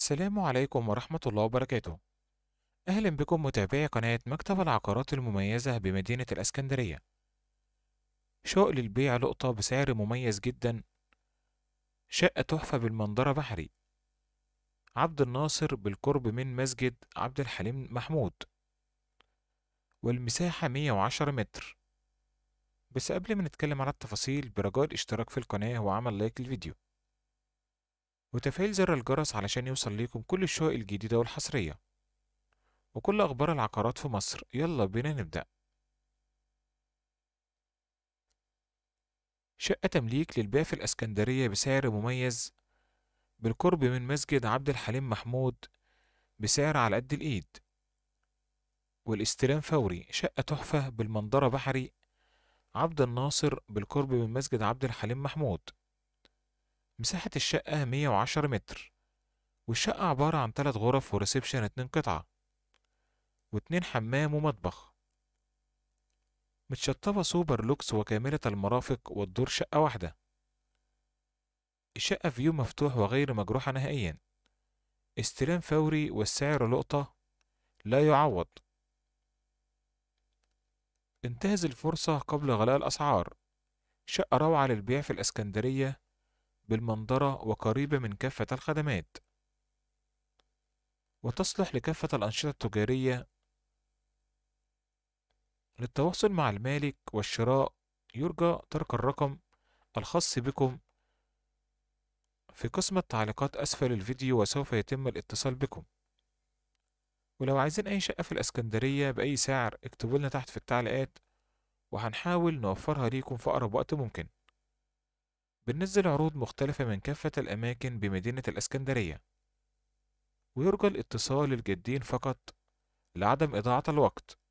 السلام عليكم ورحمة الله وبركاته. أهلا بكم متابعي قناة مكتب العقارات المميزة بمدينة الاسكندرية. شقق للبيع لقطة بسعر مميز جدا، شقة تحفة بالمنظرة بحري عبد الناصر بالقرب من مسجد عبد الحليم محمود، والمساحة 110 متر. بس قبل ما نتكلم على التفاصيل، برجاء الاشتراك في القناة وعمل لايك للفيديو وتفعيل زر الجرس علشان يوصل ليكم كل الشقق الجديدة والحصرية وكل أخبار العقارات في مصر. يلا بينا نبدأ. شقة تمليك للبيع في الاسكندرية بسعر مميز بالقرب من مسجد عبد الحليم محمود بسعر على قد الإيد والاستلام فوري. شقة تحفة بالمنظرة بحري عبد الناصر بالقرب من مسجد عبد الحليم محمود، مساحة الشقة 110 متر، والشقة عبارة عن 3 غرف وريسبشن 2 قطعة و2 حمام ومطبخ، متشطبة سوبر لوكس وكاملة المرافق، والدور شقة واحدة. الشقة فيو مفتوح وغير مجروحة نهائيا، استلام فوري، والسعر لقطة لا يعوض. انتهز الفرصة قبل غلاء الأسعار. شقة روعة للبيع في الاسكندرية بالمنظرة وقريبة من كافة الخدمات وتصلح لكافة الأنشطة التجارية. للتواصل مع المالك والشراء يرجى ترك الرقم الخاص بكم في قسم التعليقات أسفل الفيديو، وسوف يتم الاتصال بكم. ولو عايزين أي شقة في الاسكندرية بأي سعر اكتبوا لنا تحت في التعليقات وهنحاول نوفرها ليكم في أقرب وقت ممكن. بننزل عروض مختلفة من كافة الأماكن بمدينة الاسكندرية، ويرجى الاتصال للجادين فقط لعدم إضاعة الوقت.